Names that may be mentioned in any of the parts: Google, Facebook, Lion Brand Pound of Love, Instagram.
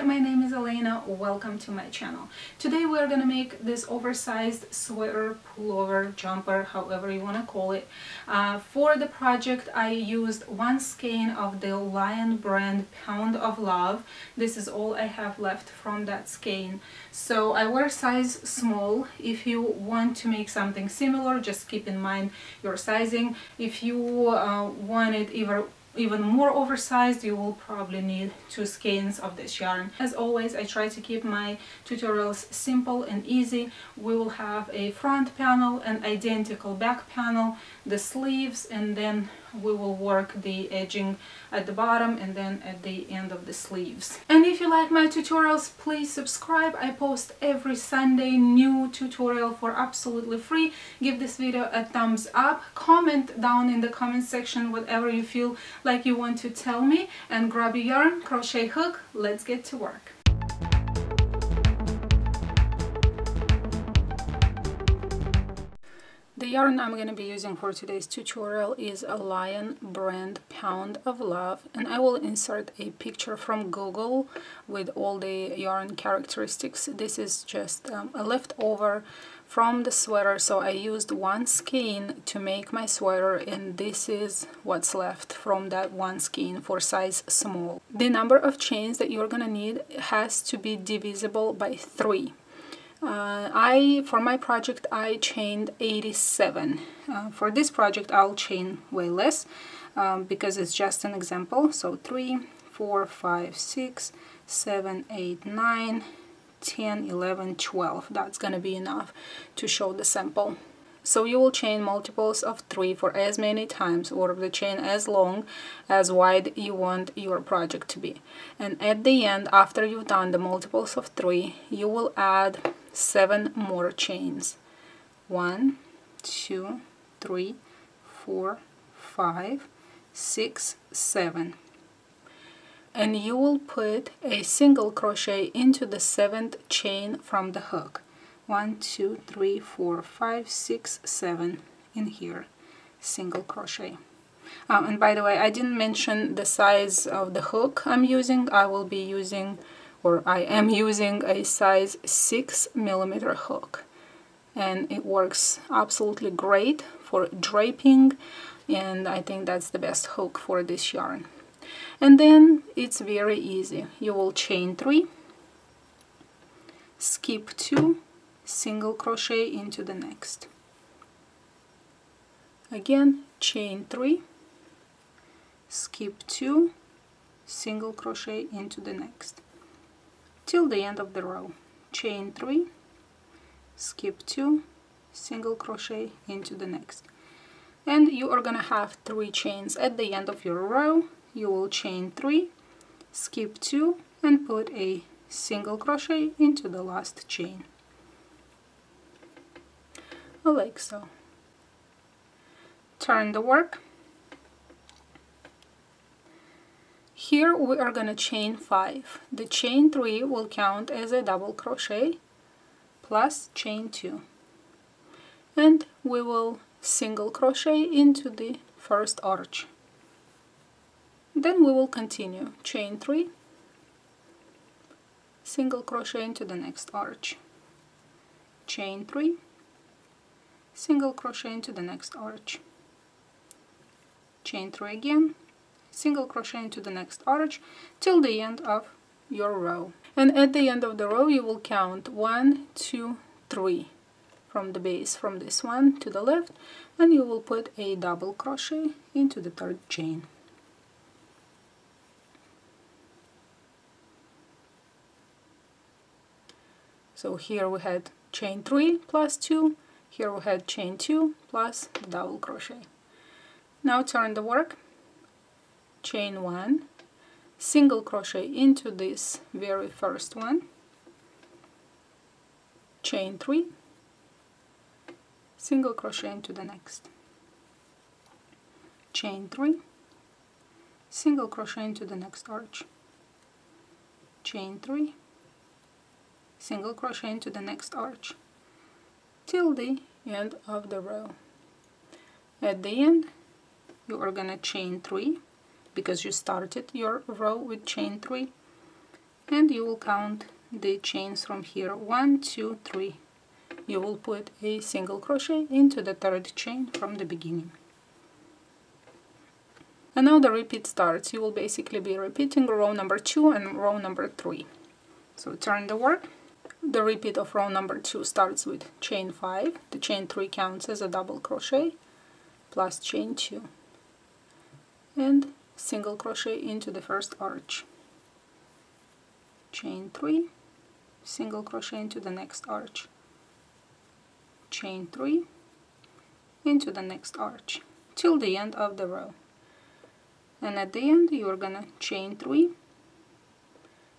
there, my name is Elena, welcome to my channel. Today we're gonna make this oversized sweater, pullover, jumper, however you wanna call it. For the project I used one skein of the Lion Brand Pound of Love. This is all I have left from that skein. So I wear size small. If you want to make something similar, just keep in mind your sizing. If you want it even more oversized, you will probably need 2 skeins of this yarn. As always, I try to keep my tutorials simple and easy. We will have a front panel, an identical back panel, the sleeves, and then we will work the edging at the bottom and then at the end of the sleeves. And if you like my tutorials, please subscribe. I post every Sunday new tutorial for absolutely free. Give this video a thumbs up, comment down in the comment section whatever you feel like you want to tell me, and grab your yarn, crochet hook, let's get to work. The yarn I'm going to be using for today's tutorial is a Lion Brand Pound of Love, and I will insert a picture from Google with all the yarn characteristics. This is just a leftover from the sweater, so I used one skein to make my sweater, and this is what's left from that one skein for size small. The number of chains that you're going to need has to be divisible by 3. For my project, I chained 87. For this project, I'll chain way less because it's just an example. So 3, 4, 5, 6, 7, 8, 9, 10, 11, 12. That's going to be enough to show the sample. So you will chain multiples of 3 for as many times, or the chain as long, as wide you want your project to be. And at the end, after you've done the multiples of 3, you will add 7 more chains. 1, 2, 3, 4, 5, 6, 7. And you will put a single crochet into the 7th chain from the hook. 1, 2, 3, 4, 5, 6, 7 in here, single crochet. And by the way, I didn't mention the size of the hook I'm using. I am using a size 6mm hook, and it works absolutely great for draping, and I think that's the best hook for this yarn. And then it's very easy. You will chain 3, skip 2, single crochet into the next. Again, chain 3, skip 2, single crochet into the next, till the end of the row. Chain 3, skip 2, single crochet into the next. And you are gonna have 3 chains at the end of your row. You will chain 3, skip 2, and put a single crochet into the last chain. Like so. Turn the work. Here we are going to chain 5. The chain 3 will count as a double crochet plus chain 2. And we will single crochet into the first arch. Then we will continue. Chain 3, single crochet into the next arch. Chain 3, single crochet into the next arch. Chain 3 again, single crochet into the next arch till the end of your row. And at the end of the row you will count 1, 2, 3 from the base, from this one to the left, and you will put a double crochet into the 3rd chain. So here we had chain 3 plus 2. Here we had chain 2 plus double crochet. Now turn the work, chain 1, single crochet into this very first one, chain 3, single crochet into the next, chain 3, single crochet into the next arch, chain 3, single crochet into the next arch, till the end of the row. At the end you are gonna chain 3 because you started your row with chain 3, and you will count the chains from here, 1, 2, 3. You will put a single crochet into the third chain from the beginning. And now the repeat starts. You will basically be repeating row number 2 and row number 3. So turn the work. The repeat of row number 2 starts with chain 5. The chain 3 counts as a double crochet plus chain 2 and single crochet into the first arch, chain 3, single crochet into the next arch, chain 3, into the next arch, till the end of the row. And at the end you're gonna chain 3,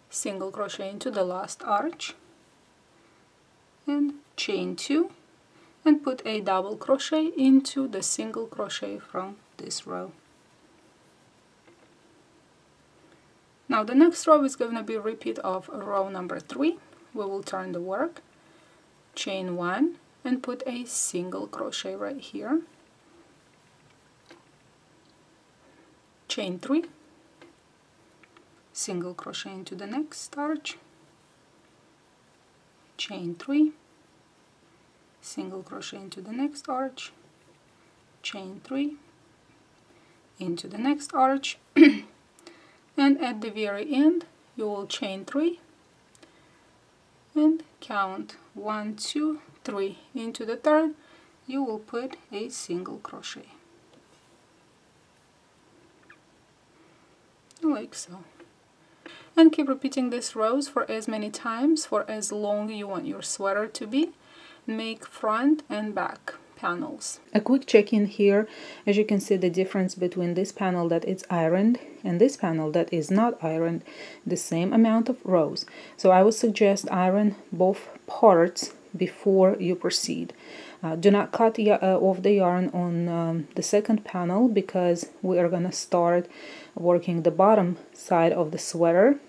single crochet into the last arch, and chain 2, and put a double crochet into the single crochet from this row. Now the next row is going to be a repeat of row number 3. We will turn the work, chain 1, and put a single crochet right here, chain 3, single crochet into the next arch, chain 3, single crochet into the next arch, chain 3, into the next arch, and at the very end you will chain 3 and count 1, 2, 3 into the third. You will put a single crochet like so, and keep repeating these rows for as many times for as long you want your sweater to be. Make front and back panels. A quick check in here. As you can see, the difference between this panel that is ironed and this panel that is not ironed, the same amount of rows. So I would suggest iron both parts before you proceed. Do not cut off the yarn on the second panel, because we are gonna start working the bottom side of the sweater,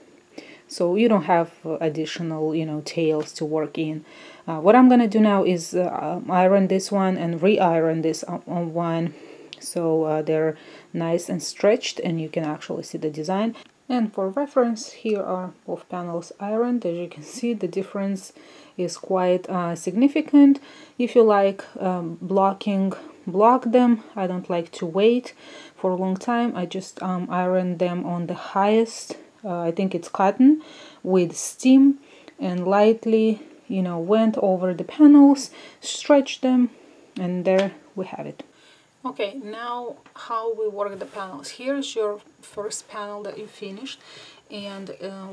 so you don't have additional, you know, tails to work in. What I'm gonna do now is iron this one and re-iron this on one, so they're nice and stretched and you can actually see the design. And for reference, here are both panels ironed. As you can see, the difference is quite significant. If you like block them. I don't like to wait for a long time. I just iron them on the highest, I think it's cotton, with steam, and lightly, you know, went over the panels, stretched them, and there we have it. Okay, now how we work the panels. Here's your first panel that you finished, and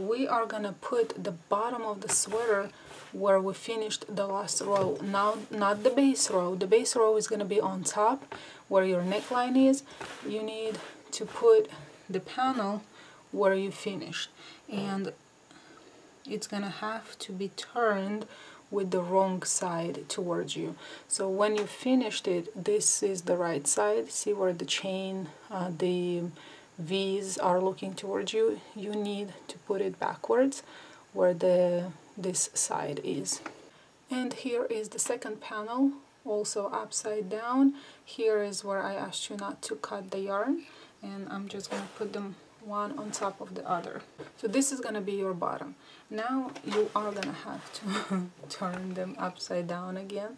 we are gonna put the bottom of the sweater where we finished the last row. Now, not the base row. The base row is gonna be on top where your neckline is. You need to put the panel where you finished, and it's gonna have to be turned with the wrong side towards you. So when you finished it, this is the right side. See where the chain, the V's are looking towards you. You need to put it backwards where this side is. And here is the second panel, also upside down. Here is where I asked you not to cut the yarn, and I'm just gonna put them one on top of the other. So this is gonna be your bottom. Now you are gonna have to turn them upside down again.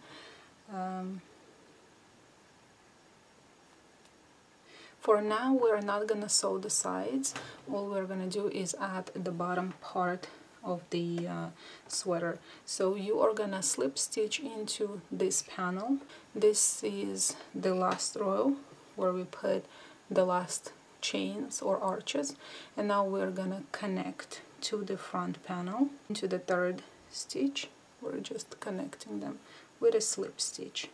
For now we're not gonna sew the sides. All we're gonna do is add the bottom part of the sweater. So you are gonna slip stitch into this panel. This is the last row where we put the last chains or arches, and now we're gonna connect to the front panel into the third stitch. We're just connecting them with a slip stitch.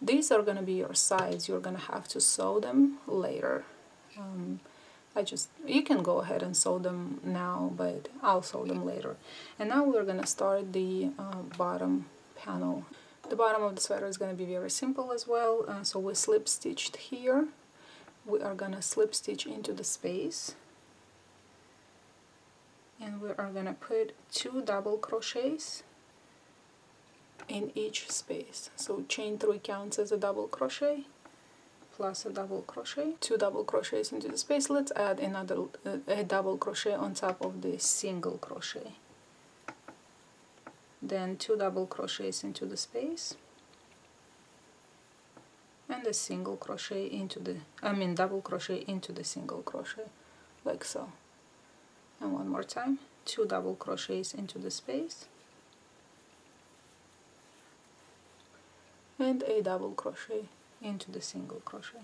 These are gonna be your sides. You're gonna have to sew them later. You can go ahead and sew them now, but I'll sew them later. And now we're gonna start the bottom panel. The bottom of the sweater is gonna be very simple as well. So we slip stitched here. We are gonna slip stitch into the space, and we are gonna put 2 double crochets in each space. So chain 3 counts as a double crochet plus a double crochet, 2 double crochets into the space. Let's add another a double crochet on top of the single crochet, then 2 double crochets into the space and a single crochet into the, double crochet into the single crochet, like so. And one more time, 2 double crochets into the space and a double crochet into the single crochet,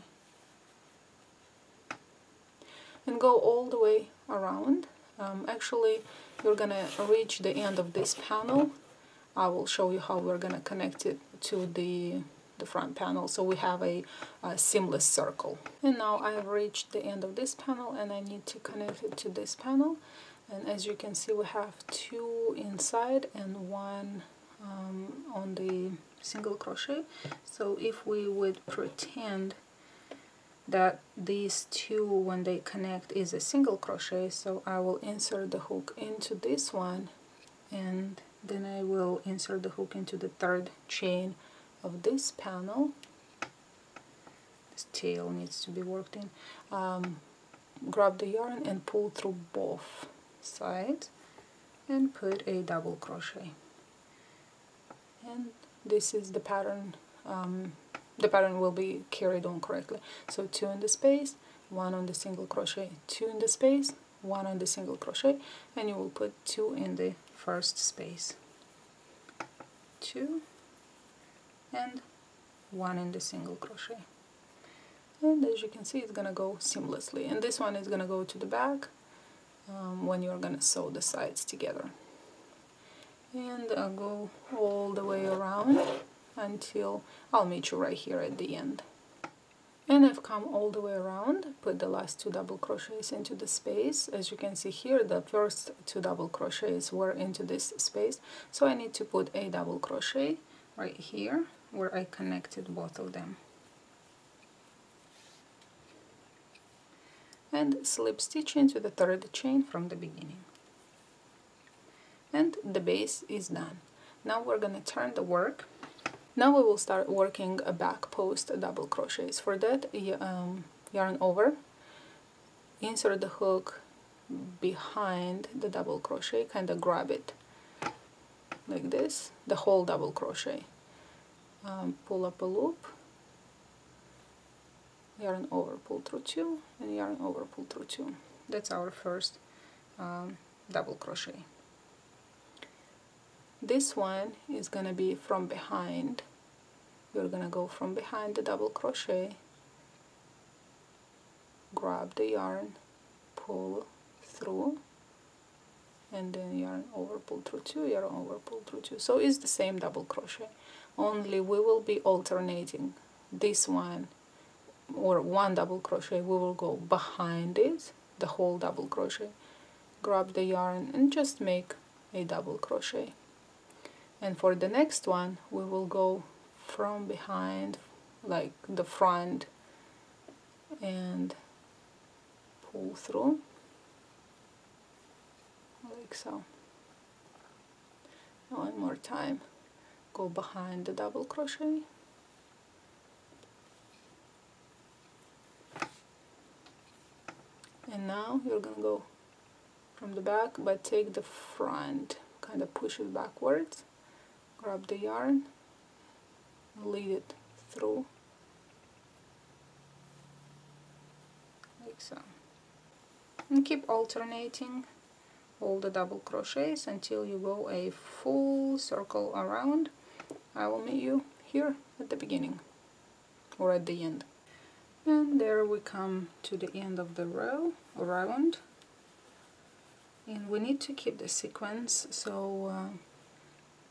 and go all the way around. Actually you're gonna reach the end of this panel. I will show you how we're gonna connect it to the front panel, so we have a seamless circle. And now I've reached the end of this panel and I need to connect it to this panel, and as you can see we have 2 inside and 1 on the single crochet. So if we would pretend that these 2 when they connect is a single crochet, so I will insert the hook into this one and then I will insert the hook into the 3rd chain of this panel. This tail needs to be worked in. Grab the yarn and pull through both sides and put a double crochet, and this is the pattern. The pattern will be carried on correctly. So 2 in the space, 1 on the single crochet, 2 in the space, 1 on the single crochet, and you will put 2 in the 1st space, 2 and 1 in the single crochet. And as you can see, it's gonna go seamlessly, and this one is gonna go to the back when you're gonna sew the sides together. And I'll go all the way around until I'll meet you right here at the end. And I've come all the way around, put the last 2 double crochets into the space. As you can see here, the first 2 double crochets were into this space, so I need to put a double crochet right here where I connected both of them, and slip stitch into the 3rd chain from the beginning. And the base is done. Now we're gonna turn the work. Now we will start working a back post double crochets. For that, yarn over, insert the hook behind the double crochet, kind of grab it like this, the whole double crochet, pull up a loop, yarn over, pull through 2, and yarn over, pull through 2. That's our first double crochet. This one is gonna be from behind. You're gonna go from behind the double crochet, grab the yarn, pull through, and then yarn over, pull through 2, yarn over, pull through 2. So it's the same double crochet, only we will be alternating. This one, or 1 double crochet, we will go behind it, the whole double crochet, grab the yarn and just make a double crochet. And for the next one we will go from behind, like the front, and pull through, like so. One more time, go behind the double crochet, and now you're gonna go from the back, but take the front, kind of push it backwards, grab the yarn, lead it through, like so, and keep alternating all the double crochets until you go a full circle around. I will meet you here at the beginning or at the end. And there we come to the end of the row around, and we need to keep the sequence. So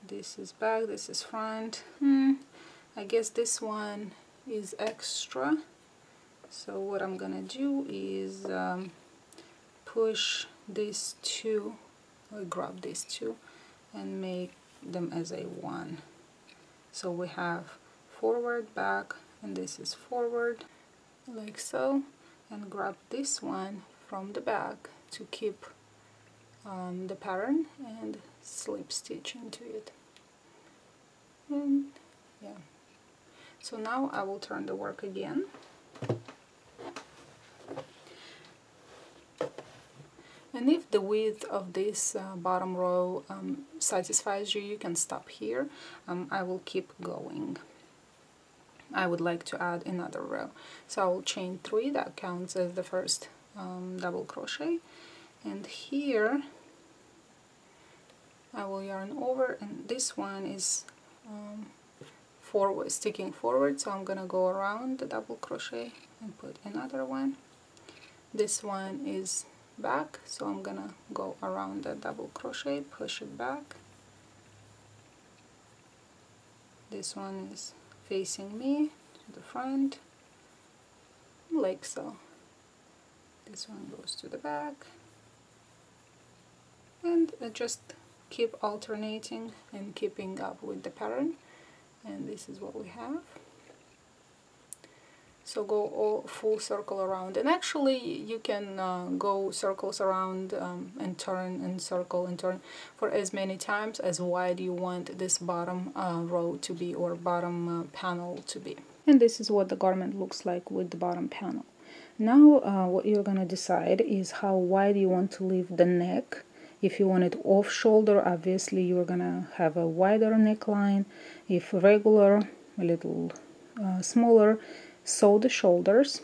this is back, this is front. I guess this one is extra, so what I'm gonna do is push these 2, or grab these 2 and make them as a 1. So we have forward, back, and this is forward, like so, and grab this one from the back to keep the pattern and slip stitch into it. And yeah, so now I will turn the work again. And if the width of this bottom row satisfies you, you can stop here. I will keep going. I would like to add another row, so I will chain 3. That counts as the first double crochet, and here I will yarn over, and this one is forward, sticking forward, so I'm gonna go around the double crochet and put another one. This one is back, so I'm gonna go around the double crochet, push it back. This one is facing me to the front, like so. This one goes to the back, and I just keep alternating and keeping up with the pattern, and this is what we have. So go all full circle around, and actually you can go circles around and turn and circle and turn for as many times as wide you want this bottom row to be, or bottom panel to be. And this is what the garment looks like with the bottom panel. Now what you're gonna decide is how wide you want to leave the neck. If you want it off shoulder, obviously you're gonna have a wider neckline. If regular, a little smaller. Sew the shoulders,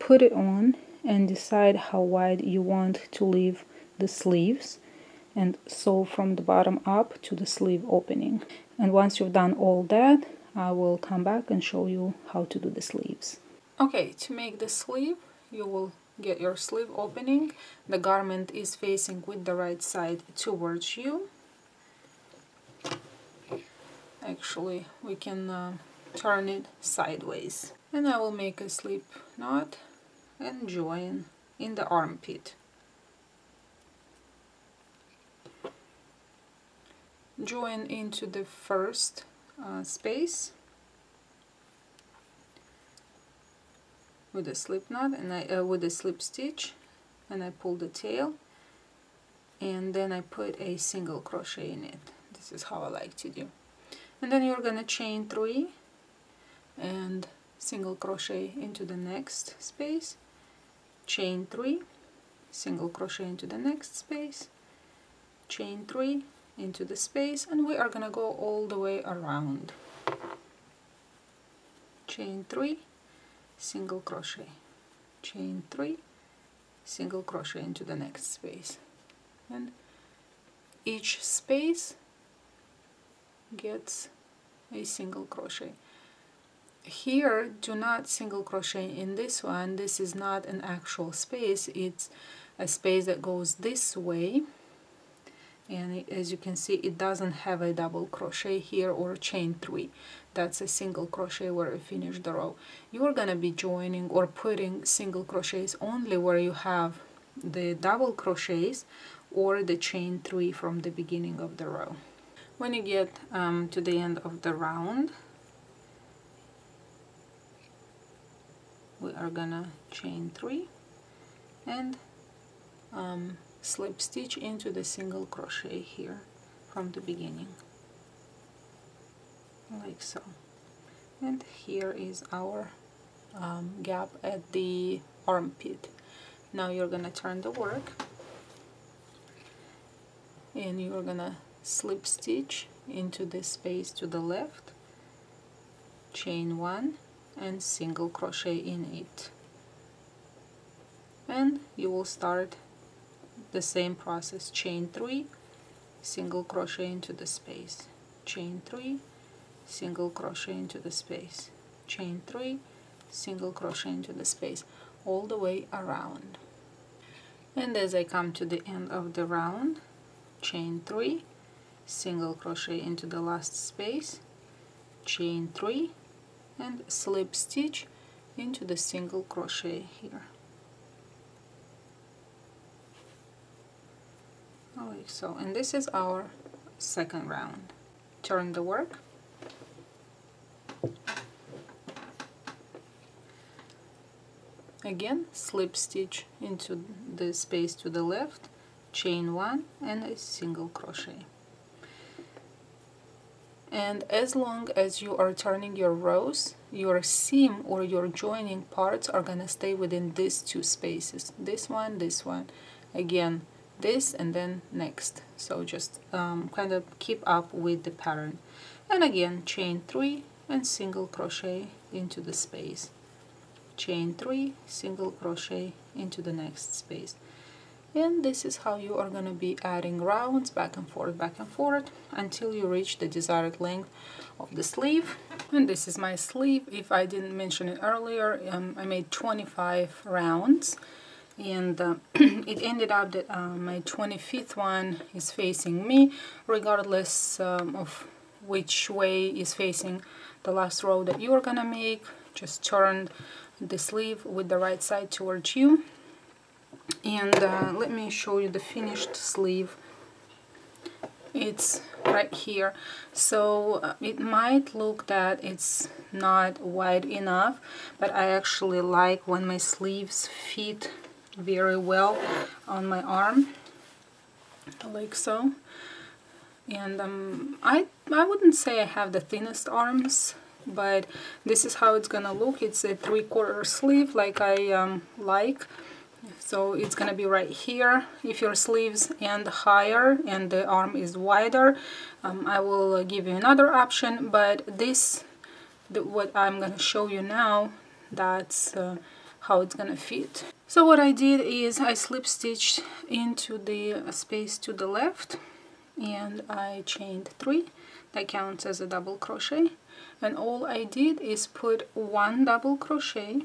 put it on, and decide how wide you want to leave the sleeves, and sew from the bottom up to the sleeve opening. And once you've done all that, I will come back and show you how to do the sleeves. Okay, to make the sleeve, you will get your sleeve opening. The garment is facing with the right side towards you. Actually, we can turn it sideways. And I will make a slip knot and join in the armpit. Join into the first space with a slip knot, and I with a slip stitch, and I pull the tail, and then I put a single crochet in it. This is how I like to do. And then you're gonna chain 3 and single crochet into the next space, chain 3, single crochet into the next space, chain 3 into the space, and we are gonna go all the way around. Chain 3, single crochet, chain 3, single crochet into the next space, and each space gets a single crochet. Here, do not single crochet in this one. This is not an actual space. It's a space that goes this way, and it, as you can see, it doesn't have a double crochet here or chain 3. That's a single crochet where you finish the row. You're gonna be joining or putting single crochets only where you have the double crochets or the chain 3 from the beginning of the row. When you get to the end of the round, we are gonna chain 3 and slip stitch into the single crochet here from the beginning, like so. And here is our gap at the armpit. Now you're gonna turn the work, and you're gonna slip stitch into this space to the left, chain 1 and single crochet in it, and you will start the same process. Chain 3, single crochet into the space, chain 3, single crochet into the space, chain 3, single crochet into the space, all the way around. And as I come to the end of the round, chain 3, single crochet into the last space, chain 3 and slip stitch into the single crochet here, like so. And this is our second round. Turn the work, again slip stitch into the space to the left, chain 1 and a single crochet. And as long as you are turning your rows, your seam or your joining parts are gonna stay within these two spaces, this one again this and then next. So just kind of keep up with the pattern, and again chain 3 and single crochet into the space, chain 3, single crochet into the next space. And this is how you are going to be adding rounds back and forth until you reach the desired length of the sleeve. And this is my sleeve. If I didn't mention it earlier, I made 25 rounds, and it ended up that my 25th one is facing me, regardless of which way is facing the last row that you are going to make. Just turn the sleeve with the right side towards you. And let me show you the finished sleeve. It's right here. So it might look that it's not wide enough, but I actually like when my sleeves fit very well on my arm, like so. And I wouldn't say I have the thinnest arms, but this is how it's gonna look. It's a 3/4 sleeve, like I like. So it's gonna be right here. If your sleeves end higher and the arm is wider, I will give you another option, but this, what I'm gonna show you now, that's how it's gonna fit. So what I did is I slip stitched into the space to the left, and I chained 3. That counts as a double crochet, and all I did is put 1 double crochet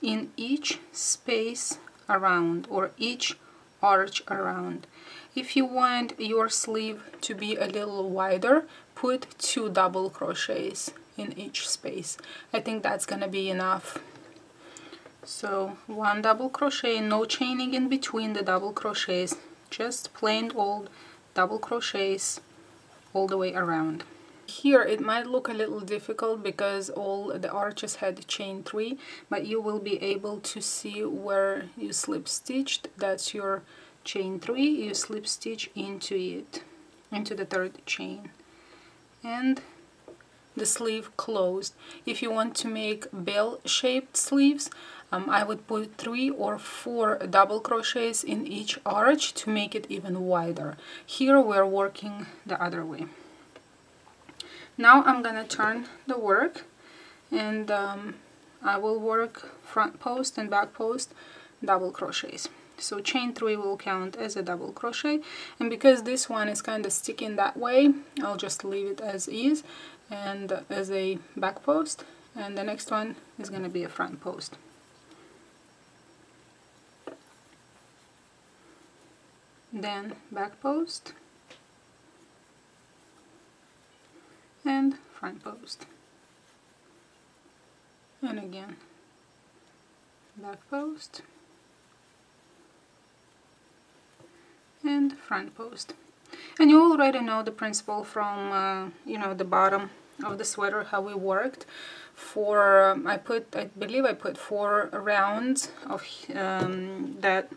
in each space around, or each arch around. If you want your sleeve to be a little wider, put 2 double crochets in each space. I think that's gonna be enough. So 1 double crochet, no chaining in between the double crochets, just plain old double crochets all the way around. Here it might look a little difficult because all the arches had chain 3, but you will be able to see where you slip stitched. That's your chain 3, you slip stitch into it, into the 3rd chain, and the sleeve closed. If you want to make bell-shaped sleeves, I would put 3 or 4 double crochets in each arch to make it even wider. Here we're working the other way. Now I'm gonna turn the work, and I will work front post and back post double crochets. So chain 3 will count as a double crochet, and because this one is kind of sticking that way, I'll just leave it as is and as a back post, and the next one is gonna be a front post. Then back post and front post, and again back post and front post. And you already know the principle from you know, the bottom of the sweater, how we worked. For I believe I put 4 rounds of that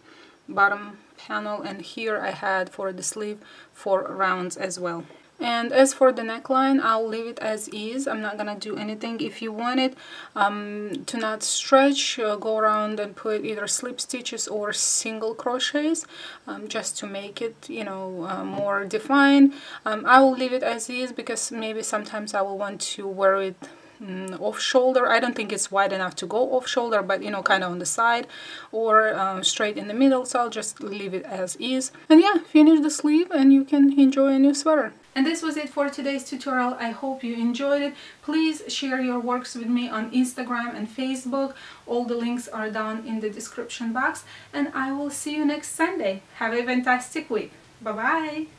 bottom panel, and here I had for the sleeve 4 rounds as well. And as for the neckline, I'll leave it as is. I'm not gonna do anything. If you want it to not stretch, go around and put either slip stitches or single crochets, just to make it, you know, more defined. I will leave it as is because maybe sometimes I will want to wear it off shoulder. I don't think it's wide enough to go off shoulder, but you know, kind of on the side or straight in the middle, so I'll just leave it as is. And yeah, finish the sleeve and you can enjoy a new sweater. And this was it for today's tutorial. I hope you enjoyed it. Please share your works with me on Instagram and Facebook. All the links are down in the description box, and I will see you next Sunday. Have a fantastic week. Bye bye.